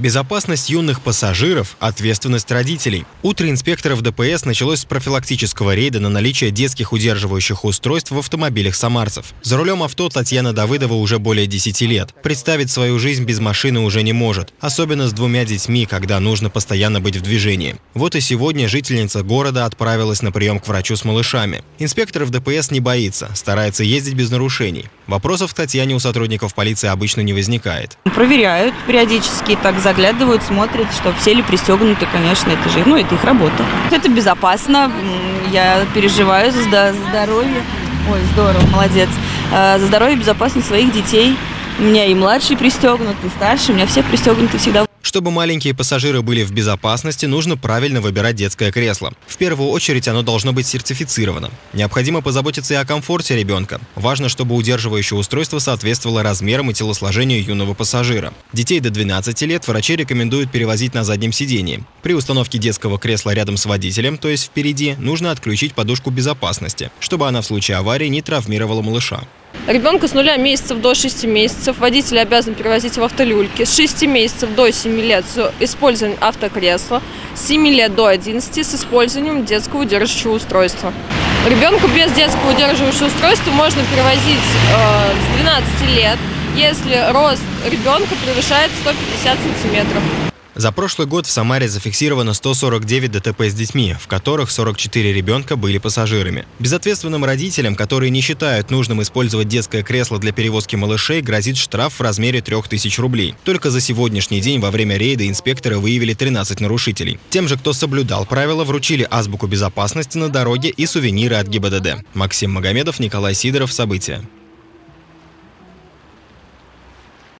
Безопасность юных пассажиров, ответственность родителей. Утро инспекторов ДПС началось с профилактического рейда на наличие детских удерживающих устройств в автомобилях самарцев. За рулем авто Татьяна Давыдова уже более 10 лет. Представить свою жизнь без машины уже не может, особенно с двумя детьми, когда нужно постоянно быть в движении. Вот и сегодня жительница города отправилась на прием к врачу с малышами. Инспекторов ДПС не боится, старается ездить без нарушений. Вопросов к Татьяне у сотрудников полиции обычно не возникает. Проверяют периодически, так заглядывают, смотрят, что все ли пристегнуты, конечно, это же, это их работа. Это безопасно, я переживаю за здоровье. Ой, здорово, молодец. За здоровье и безопасность своих детей. У меня и младший пристегнут, и старший, у меня все пристегнуты всегда. Чтобы маленькие пассажиры были в безопасности, нужно правильно выбирать детское кресло. В первую очередь оно должно быть сертифицировано. Необходимо позаботиться и о комфорте ребенка. Важно, чтобы удерживающее устройство соответствовало размерам и телосложению юного пассажира. Детей до 12 лет врачи рекомендуют перевозить на заднем сидении. При установке детского кресла рядом с водителем, то есть впереди, нужно отключить подушку безопасности, чтобы она в случае аварии не травмировала малыша. Ребенка с 0 месяцев до 6 месяцев водитель обязан перевозить в автолюльке. С 6 месяцев до 7 лет с использованием автокресла, с 7 лет до 11 с использованием детского удерживающего устройства. Ребенку без детского удерживающего устройства можно перевозить с 12 лет, если рост ребенка превышает 150 сантиметров. За прошлый год в Самаре зафиксировано 149 ДТП с детьми, в которых 44 ребенка были пассажирами. Безответственным родителям, которые не считают нужным использовать детское кресло для перевозки малышей, грозит штраф в размере 3000 рублей. Только за сегодняшний день во время рейда инспекторы выявили 13 нарушителей. Тем же, кто соблюдал правила, вручили азбуку безопасности на дороге и сувениры от ГИБДД. Максим Магомедов, Николай Сидоров. События.